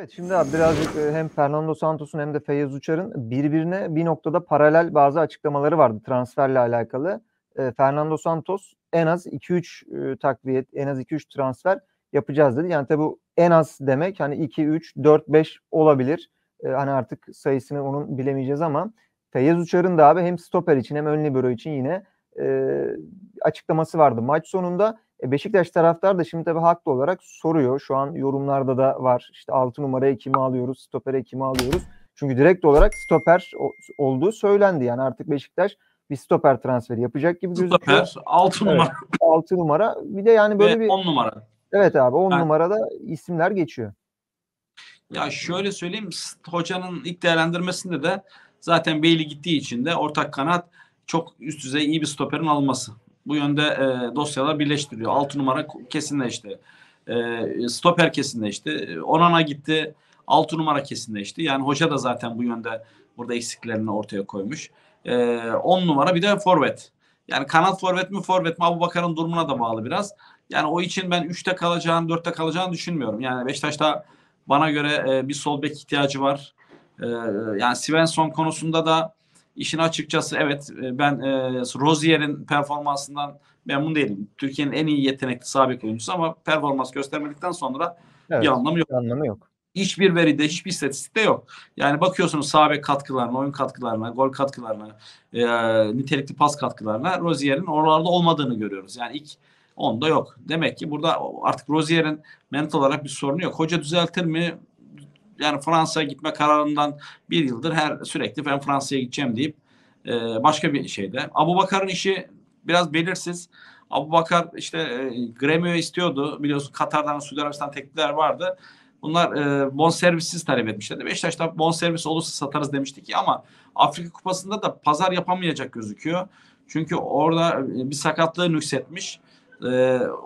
Evet, şimdi abi birazcık hem Fernando Santos'un hem de Feyyaz Uçar'ın birbirine bir noktada paralel bazı açıklamaları vardı transferle alakalı. Fernando Santos en az 2-3 takviye, en az 2-3 transfer yapacağız dedi. Yani tabii bu en az demek hani 2-3-4-5 olabilir. Hani artık sayısını onun bilemeyeceğiz ama Feyyaz Uçar'ın da abi hem stoper için hem ön libero için yine açıklaması vardı. Maç sonunda Beşiktaş taraftar da şimdi tabii haklı olarak soruyor. Şu an yorumlarda da var. İşte 6 numaraya kimi alıyoruz, stopere kimi alıyoruz? Çünkü direkt olarak stoper olduğu söylendi. Yani artık Beşiktaş bir stoper transferi yapacak gibi gözüküyor. Stoper, 6 numara. Evet, 6 numara. Bir de yani böyle bir 10 numara. Evet abi 10 numarada isimler geçiyor. Ya şöyle söyleyeyim, hocanın ilk değerlendirmesinde de zaten Beyli gittiği için de ortak kanat çok üst düzey iyi bir stoperin alınması. Bu yönde dosyalar birleştiriyor. 6 numara kesinleşti. Stoper kesinleşti. Onana gitti. 6 numara kesinleşti. Yani hoca da zaten bu yönde burada eksiklerini ortaya koymuş. 10 numara bir de forvet. Yani kanat forvet mi forvet mi? Abubakar'ın durumuna da bağlı biraz. Yani o için ben 3'te kalacağını 4'te kalacağını düşünmüyorum. Yani Beşiktaş'ta bana göre bir sol bek ihtiyacı var. Yani Svensson konusunda da İşin açıkçası evet ben Rozier'in performansından memnun değilim. Türkiye'nin en iyi yetenekli sağ bek oyuncusu ama performans göstermedikten sonra evet, bir anlamı yok. Hiçbir veride, hiçbir istatistikte yok. Yani bakıyorsunuz sağ bek katkılarına, oyun katkılarına, gol katkılarına, nitelikli pas katkılarına Rozier'in oralarda olmadığını görüyoruz. Yani ilk 10'da yok. Demek ki burada artık Rozier'in mental olarak bir sorunu yok. Hoca düzeltir mi? Yani Fransa'ya gitme kararından bir yıldır sürekli ben Fransa'ya gideceğim deyip başka bir şeyde. Abubakar'ın işi biraz belirsiz. Abubakar işte Gremio'yu istiyordu. Biliyorsun Katar'dan, Suudi Arabistan teklifler vardı. Bunlar bonservissiz talep etmişlerdi. Beşiktaş'ta bonservis olursa satarız demiştik ki ama Afrika Kupası'nda da pazar yapamayacak gözüküyor. Çünkü orada bir sakatlığı nüksetmiş.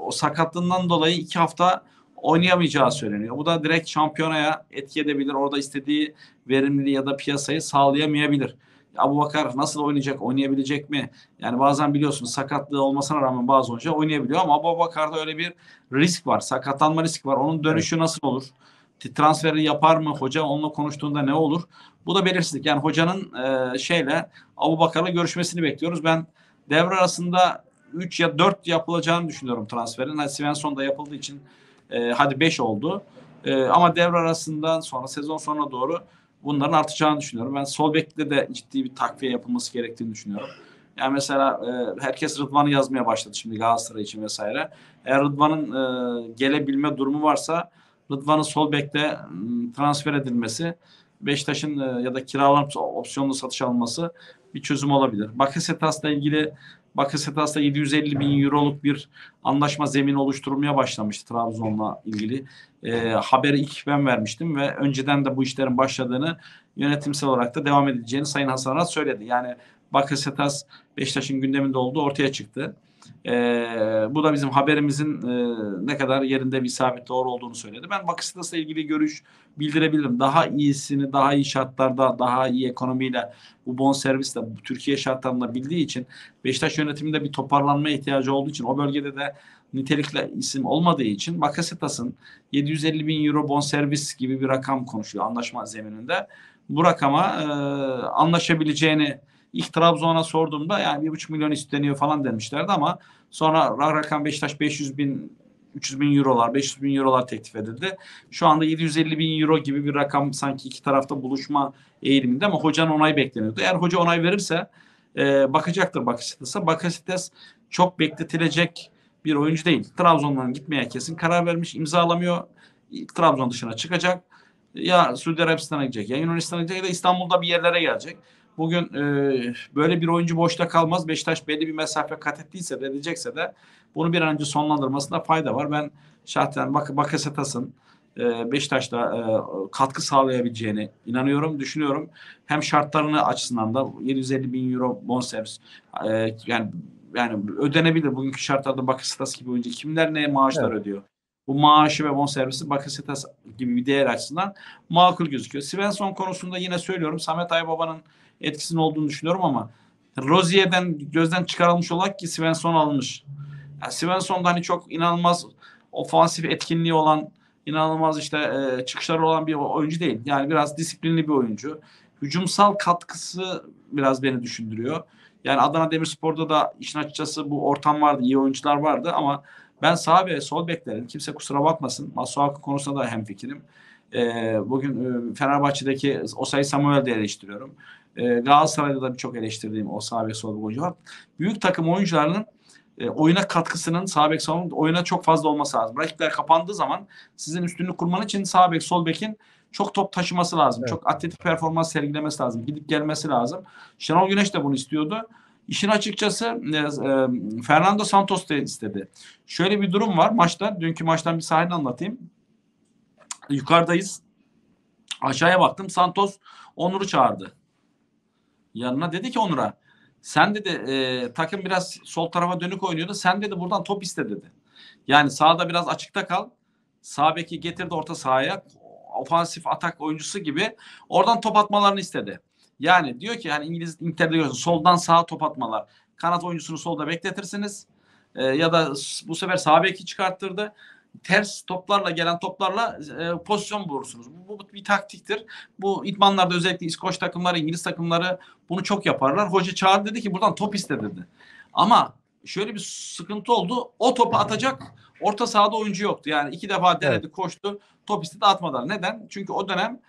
O sakatlığından dolayı 2 hafta oynayamayacağı söyleniyor. Bu da direkt şampiyonaya etki edebilir. Orada istediği verimliliği ya da piyasayı sağlayamayabilir. Abubakar nasıl oynayacak? Oynayabilecek mi? Yani bazen biliyorsunuz sakatlığı olmasına rağmen bazı hoca oynayabiliyor ama Abubakar'da öyle bir risk var. Sakatlanma riski var. Onun dönüşü nasıl olur? Transferi yapar mı? Hoca onunla konuştuğunda ne olur? Bu da belirsizlik. Yani hocanın Abubakar'la görüşmesini bekliyoruz. Ben devre arasında 3 ya 4 yapılacağını düşünüyorum transferin. Hani Svensson'da yapıldığı için hadi 5 oldu. Ama devre arasından sonra sezon sonuna doğru bunların artacağını düşünüyorum. Ben sol bekte de ciddi bir takviye yapılması gerektiğini düşünüyorum. Yani mesela herkes Rıdvan'ı yazmaya başladı şimdi Galatasaray için vesaire. Eğer Rıdvan'ın gelebilme durumu varsa Rıdvan'ın sol bekte transfer edilmesi, Beşiktaş'ın ya da kiralanıp opsiyonlu satış alınması bir çözüm olabilir. Bakasetas'la ilgili Bakasetas'ta 750.000 euroluk bir anlaşma zemini oluşturulmaya başlamıştı Trabzon'la ilgili. Haberi ilk ben vermiştim ve önceden de bu işlerin başladığını, yönetimsel olarak da devam edileceğini Sayın Hasan Arat söyledi. Yani Bakasetas Beşiktaş'ın gündeminde olduğu ortaya çıktı. Bu da bizim haberimizin ne kadar yerinde bir isabet doğru olduğunu söyledi. Ben Bakasetas'la ilgili görüş bildirebilirim. Daha iyisini, daha iyi şartlarda, daha iyi ekonomiyle, bu bonservisle, bu Türkiye şartlarında bildiği için Beşiktaş yönetiminde bir toparlanmaya ihtiyacı olduğu için o bölgede de nitelikli isim olmadığı için Bakasetas'ın 750.000 euro bonservis gibi bir rakam konuşuyor anlaşma zemininde. Bu rakama anlaşabileceğini İlk Trabzon'a sorduğumda yani 1,5 milyon isteniyor falan demişlerdi ama sonra rakam Beşiktaş 300.000 eurolar, 500.000 eurolar teklif edildi. Şu anda 750.000 euro gibi bir rakam sanki iki tarafta buluşma eğiliminde ama hocanın onayı bekleniyordu. Eğer hoca onay verirse bakacaktır Bakasetas'a. Bakasetas çok bekletilecek bir oyuncu değil. Trabzon'dan gitmeye kesin karar vermiş, imzalamıyor. Trabzon dışına çıkacak. Ya Suudi Arabistan'a gidecek, ya Yunanistan'a gidecek ya da İstanbul'da bir yerlere gelecek. Bugün böyle bir oyuncu boşta kalmaz. Beşiktaş belli bir mesafe kat ettiyse de edecekse de bunu bir an önce sonlandırmasında fayda var. Ben şahsen Bakasetas'ın Beşiktaş'ta katkı sağlayabileceğine inanıyorum, düşünüyorum. Hem şartlarını açısından da 750.000 euro bonservis yani ödenebilir. Bugünkü şartlarda Bakasetas gibi oyuncu kimler neye maaşlar ödüyor? Bu maaşı ve bonservisi Bakasetas gibi bir değer açısından makul gözüküyor. Svensson konusunda yine söylüyorum. Samet Aybaba'nın etkisinin olduğunu düşünüyorum ama Rozier'den gözden çıkarılmış olarak ki Svensson alınmış. Yani Svensson'da hani çok inanılmaz ofansif etkinliği olan inanılmaz işte çıkışları olan bir oyuncu değil. Yani biraz disiplinli bir oyuncu. Hücumsal katkısı biraz beni düşündürüyor. Yani Adana Demirspor'da da işin açıkçası bu ortam vardı, iyi oyuncular vardı ama ben sağ ve sol beklerim. Kimse kusura bakmasın. Masuaku konusunda da hemfikirim. Bugün Fenerbahçe'deki Osayi Samuel'i de eleştiriyorum. Galatasaray'da da birçok eleştirdiğim o sağ ve sol oyuncu var. Büyük takım oyuncularının oyuna katkısının sağ bek sol oyuna çok fazla olması lazım. Rakipler kapandığı zaman sizin üstünlük kurman için sağ bek sol bekin çok top taşıması lazım. Evet. Çok atletik performans sergilemesi lazım. Gidip gelmesi lazım. Şenol Güneş de bunu istiyordu. İşin açıkçası Fernando Santos da istedi. Şöyle bir durum var maçta. Dünkü maçtan bir sahne anlatayım. Yukarıdayız. Aşağıya baktım. Santos Onur'u çağırdı. Yanına dedi ki Onur'a sen dedi takım biraz sol tarafa dönük oynuyordu. Sen dedi buradan top iste dedi. Yani sağda biraz açıkta kal. Sağ beki getirdi orta sahaya. Ofansif atak oyuncusu gibi oradan top atmalarını istedi. Yani diyor ki yani İngiliz Inter'de görüyorsun soldan sağa top atmalar. Kanat oyuncusunu solda bekletirsiniz. Ya da bu sefer sağ beki çıkarttırdı. Ters toplarla gelen toplarla pozisyon bulursunuz. Bu bir taktiktir. Bu idmanlarda özellikle İskoç takımları, İngiliz takımları bunu çok yaparlar. Hoca çağırdı dedi ki buradan top iste dedi. Ama şöyle bir sıkıntı oldu. O topu atacak orta sahada oyuncu yoktu. Yani 2 defa denedi, evet, koştu. Top istedi atmadılar. Neden? Çünkü o dönem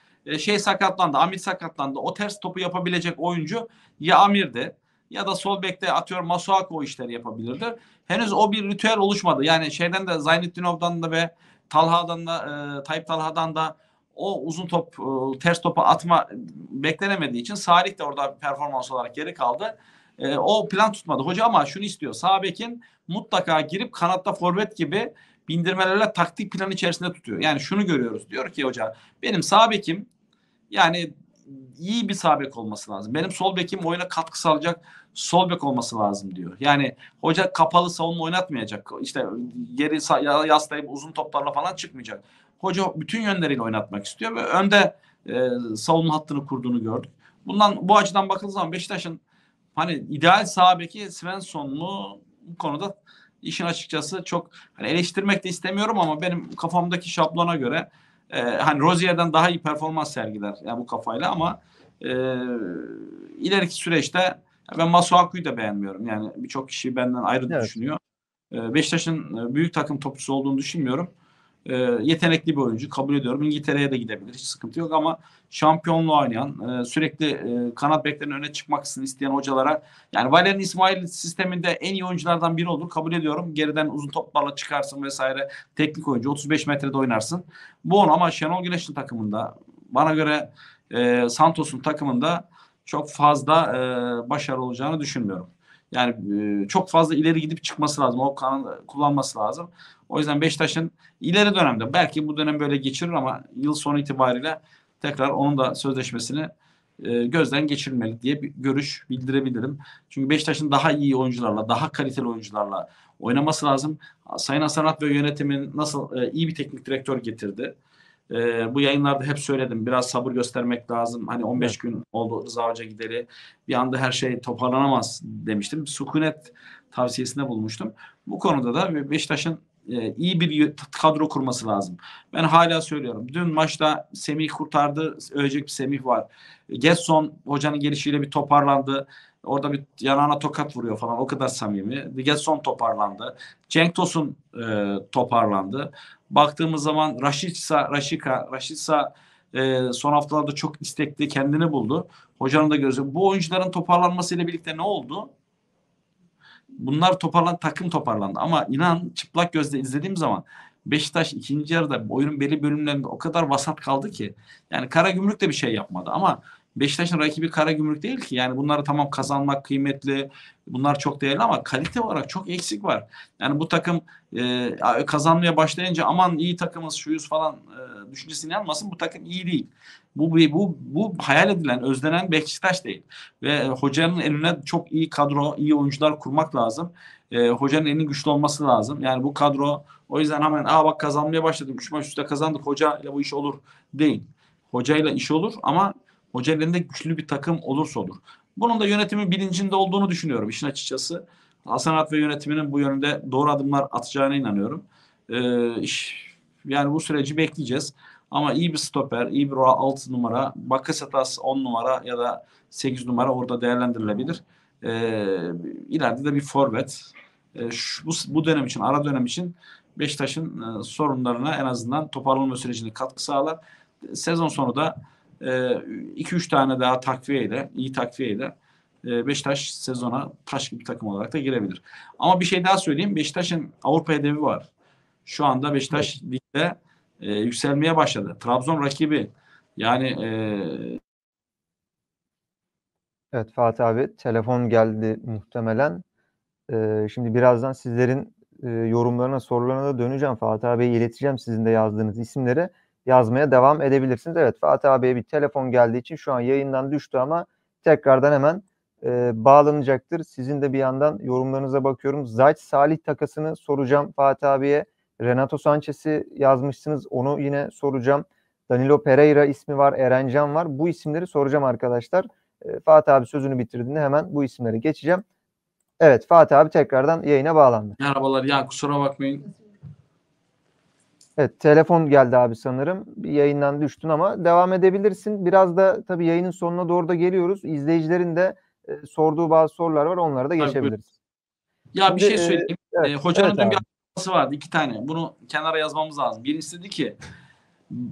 sakatlandı. Amir sakatlandı. O ters topu yapabilecek oyuncu ya Amir'di ya da sol bekte atıyorum Masuaku o işleri yapabilirdi. Henüz o bir ritüel oluşmadı. Yani şeyden de Zaynutdinov'dan da ve Talha'dan da Tayyip Talha'dan da o uzun top ters topu atma beklenemediği için Salih de orada performans olarak geri kaldı. O plan tutmadı. Hoca ama şunu istiyor. Sağ bekin mutlaka girip kanatta forvet gibi bindirmelerle taktik planı içerisinde tutuyor. Yani şunu görüyoruz. Diyor ki hoca benim sağ bekim yani iyi bir sağ bek olması lazım. Benim sol bekim oyuna katkı sağlayacak sol bek olması lazım diyor. Yani hoca kapalı savunma oynatmayacak. İşte geri yaslayıp uzun toplarla falan çıkmayacak. Hoca bütün yönleriyle oynatmak istiyor ve önde savunma hattını kurduğunu gördük. Bu açıdan bakıldığı zaman Beşiktaş'ın hani ideal sağ beki Svensson mu bu konuda işin açıkçası çok hani eleştirmek de istemiyorum ama benim kafamdaki şablona göre hani Rozier'den daha iyi performans sergiler yani bu kafayla ama ileriki süreçte ben Masuaku'yu da beğenmiyorum. Yani birçok kişi benden ayrı, evet, düşünüyor. Beşiktaş'ın büyük takım topçusu olduğunu düşünmüyorum. Yetenekli bir oyuncu kabul ediyorum. İngiltere'ye de gidebilir. Hiç sıkıntı yok ama şampiyonluğa oynayan, sürekli kanat beklerinin öne çıkmasını isteyen hocalara yani Valerian İsmail sisteminde en iyi oyunculardan biri olur. Kabul ediyorum. Geriden uzun toplarla çıkarsın vesaire. Teknik oyuncu. 35 metrede oynarsın. Bu onu ama Şenol Güneş'in takımında bana göre Santos'un takımında çok fazla başarılı olacağını düşünmüyorum. Yani çok fazla ileri gidip çıkması lazım. O kanadı kullanması lazım. O yüzden Beşiktaş'ın ileri dönemde belki bu dönem böyle geçirir ama yıl sonu itibariyle tekrar onun da sözleşmesini gözden geçirmeli diye bir görüş bildirebilirim. Çünkü Beşiktaş'ın daha iyi oyuncularla, daha kaliteli oyuncularla oynaması lazım. Sayın Hasan Arat ve yönetimin nasıl iyi bir teknik direktör getirdi. Bu yayınlarda hep söyledim. Biraz sabır göstermek lazım. Hani 15 evet, gün oldu Rıza Hoca gideri. Bir anda her şey toparlanamaz demiştim. Sükunet tavsiyesinde bulmuştum. Bu konuda da Beşiktaş'ın iyi bir kadro kurması lazım. Ben hala söylüyorum. Dün maçta Semih kurtardı. Ölecek bir Semih var. Gerson hocanın gelişiyle bir toparlandı. Orada bir yanağına tokat vuruyor falan. O kadar samimi. Gerson toparlandı. Cenk Tosun toparlandı. Baktığımız zaman Raşica son haftalarda çok istekli, kendini buldu. Hocanın da gözü. Bu oyuncuların toparlanmasıyla birlikte ne oldu? Bunlar toparlandı, takım toparlandı. Ama inan çıplak gözle izlediğim zaman Beşiktaş ikinci yarıda oyunun belli bölümlerinde o kadar vasat kaldı ki. Yani Karagümrük de bir şey yapmadı ama Beşiktaş'ın rakibi Karagümrük değil ki. Yani bunları tamam kazanmak kıymetli. Bunlar çok değerli ama kalite olarak çok eksik var. Yani bu takım kazanmaya başlayınca aman iyi takımız şuyuz falan düşüncesine yanmasın. Bu takım iyi değil. Bu hayal edilen, özlenen Beşiktaş değil. Ve hocanın eline çok iyi kadro, iyi oyuncular kurmak lazım. Hocanın elinin güçlü olması lazım. Yani bu kadro o yüzden hemen bak kazanmaya başladık. 3 maç üstte kazandık. Hocayla bu iş olur değil. Hocayla iş olur ama hoca elinde güçlü bir takım olursa olur. Bunun da yönetimin bilincinde olduğunu düşünüyorum. İşin açıkçası Hasan Arat ve yönetiminin bu yönünde doğru adımlar atacağına inanıyorum. Yani bu süreci bekleyeceğiz. Ama iyi bir stoper, iyi bir 6 numara, Bakasetas 10 numara ya da 8 numara orada değerlendirilebilir. İleride de bir forvet. Bu dönem için, ara dönem için Beşiktaş'ın sorunlarına en azından toparlanma sürecine katkı sağlar. Sezon sonu da 2-3 tane daha takviyeyle, iyi takviyeyle Beşiktaş sezona taş gibi takım olarak da girebilir. Ama bir şey daha söyleyeyim. Beşiktaş'ın Avrupa hedefi var. Şu anda Beşiktaş ligde yükselmeye başladı. Trabzon rakibi. Yani evet Fatih abi, telefon geldi muhtemelen. Şimdi birazdan sizlerin yorumlarına, sorularına da döneceğim. Fatih abiye ileteceğim sizin de yazdığınız isimleri. Yazmaya devam edebilirsiniz. Evet, Fatih abiye bir telefon geldiği için şu an yayından düştü ama tekrardan hemen bağlanacaktır. Sizin de bir yandan yorumlarınıza bakıyorum. Zayt Salih takasını soracağım Fatih abiye. Renato Sanchez'i yazmışsınız. Onu yine soracağım. Danilo Pereira ismi var. Erencan var. Bu isimleri soracağım arkadaşlar. Fatih abi sözünü bitirdiğinde hemen bu isimlere geçeceğim. Evet Fatih abi tekrardan yayına bağlandı. Merhabalar ya, kusura bakmayın. Evet, telefon geldi abi sanırım. Yayından düştün ama devam edebilirsin. Biraz da tabii yayının sonuna doğru da geliyoruz. İzleyicilerin de sorduğu bazı sorular var. Onlara da geçebiliriz. Ya şimdi, bir şey söyleyeyim. Evet, hocanın evet bir açıklaması vardı. 2 tane. Bunu kenara yazmamız lazım. Birisi dedi ki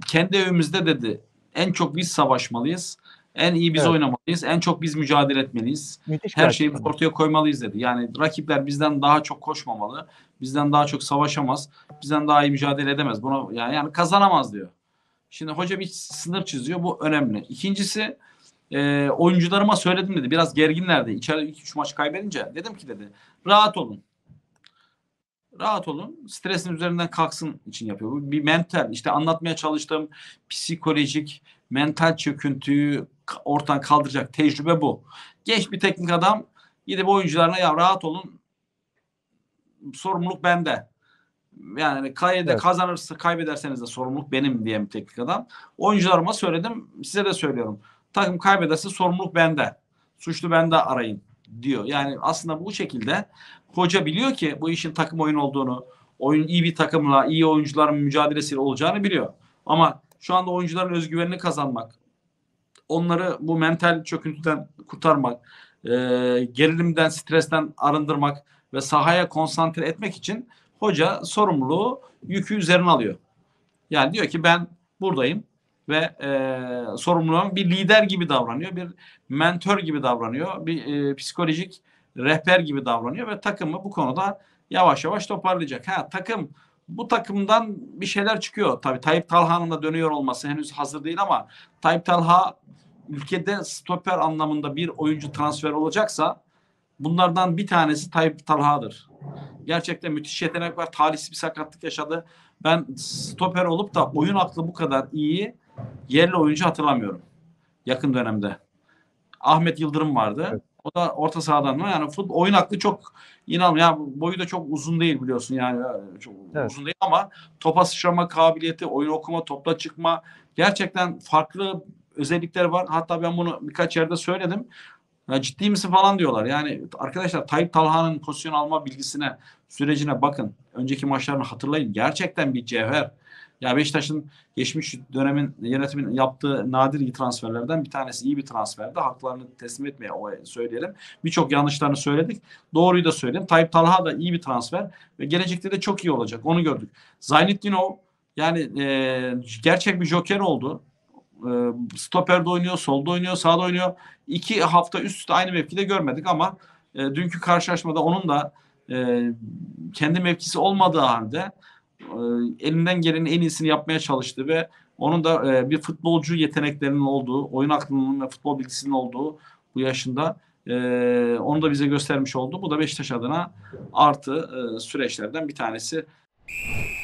kendi evimizde dedi en çok biz savaşmalıyız. En iyi biz oynamalıyız. En çok biz mücadele etmeliyiz. Müthiş her şeyi ortaya koymalıyız dedi. Yani rakipler bizden daha çok koşmamalı. Bizden daha çok savaşamaz. Bizden daha iyi mücadele edemez. Buna yani kazanamaz diyor. Şimdi hoca bir sınır çiziyor. Bu önemli. İkincisi oyuncularıma söyledim dedi. Biraz gerginlerdi. İçeride 2-3 maç kaybedince. Dedim ki dedi rahat olun. Rahat olun. Stresin üzerinden kalksın için yapıyor. Bu bir mental. İşte anlatmaya çalıştığım psikolojik mental çöküntüyü ortadan kaldıracak tecrübe bu. Genç bir teknik adam gidip oyuncularına ya rahat olun, sorumluluk bende. Yani kazanırsa kaybederseniz de sorumluluk benim diye bir teknik adam. Oyuncularıma söyledim, size de söylüyorum. Takım kaybederse sorumluluk bende. Suçlu bende arayın diyor. Yani aslında bu şekilde hoca biliyor ki bu işin takım oyun olduğunu, oyun iyi bir takımla, iyi oyuncuların mücadelesiyle olacağını biliyor. Ama şu anda oyuncuların özgüvenini kazanmak, onları bu mental çöküntüden kurtarmak, gerilimden, stresten arındırmak ve sahaya konsantre etmek için hoca sorumluluğu, yükü üzerine alıyor. Yani diyor ki ben buradayım ve sorumluluğum, bir lider gibi davranıyor, bir mentor gibi davranıyor, bir psikolojik rehber gibi davranıyor ve takımı bu konuda yavaş yavaş toparlayacak. Bu takımdan bir şeyler çıkıyor. Tabii Tayyip Talha'nın da dönüyor olması henüz hazır değil ama Tayyip Talha ülkede stoper anlamında bir oyuncu transfer olacaksa bunlardan bir tanesi Tayyip Talha'dır. Gerçekten müthiş yetenek var. Talihsiz bir sakatlık yaşadı. Ben stoper olup da oyun aklı bu kadar iyi yerli oyuncu hatırlamıyorum yakın dönemde. Ahmet Yıldırım vardı. Evet. O da orta sahadan mı? Yani futbol oyun aklı çok inanmıyorum. Boyu da çok uzun değil biliyorsun yani. Çok uzun değil ama topa sıçrama kabiliyeti, oyun okuma, topla çıkma gerçekten farklı özellikleri var. Hatta ben bunu birkaç yerde söyledim. Ya ciddi misin falan diyorlar. Yani arkadaşlar Tayyip Talha'nın pozisyon alma bilgisine, sürecine bakın. Önceki maçlarını hatırlayın. Gerçekten bir cevher. Ya Beşiktaş'ın geçmiş dönemin yönetimin yaptığı nadir iyi transferlerden bir tanesi, iyi bir transferdi. Haklarını teslim etmeye söyleyelim. Birçok yanlışlarını söyledik. Doğruyu da söyleyelim. Tayyip Talha da iyi bir transfer ve gelecekte de çok iyi olacak. Onu gördük. Zaynutdinov yani gerçek bir joker oldu. Stoperde oynuyor, solda oynuyor, sağda oynuyor. 2 hafta üst üste aynı mevkide görmedik ama dünkü karşılaşmada onun da kendi mevkisi olmadığı halde elinden gelenin en iyisini yapmaya çalıştı ve onun da bir futbolcu yeteneklerinin olduğu, oyun aklının ve futbol bilgisinin olduğu bu yaşında onu da bize göstermiş oldu. Bu da Beşiktaş adına artı süreçlerden bir tanesi.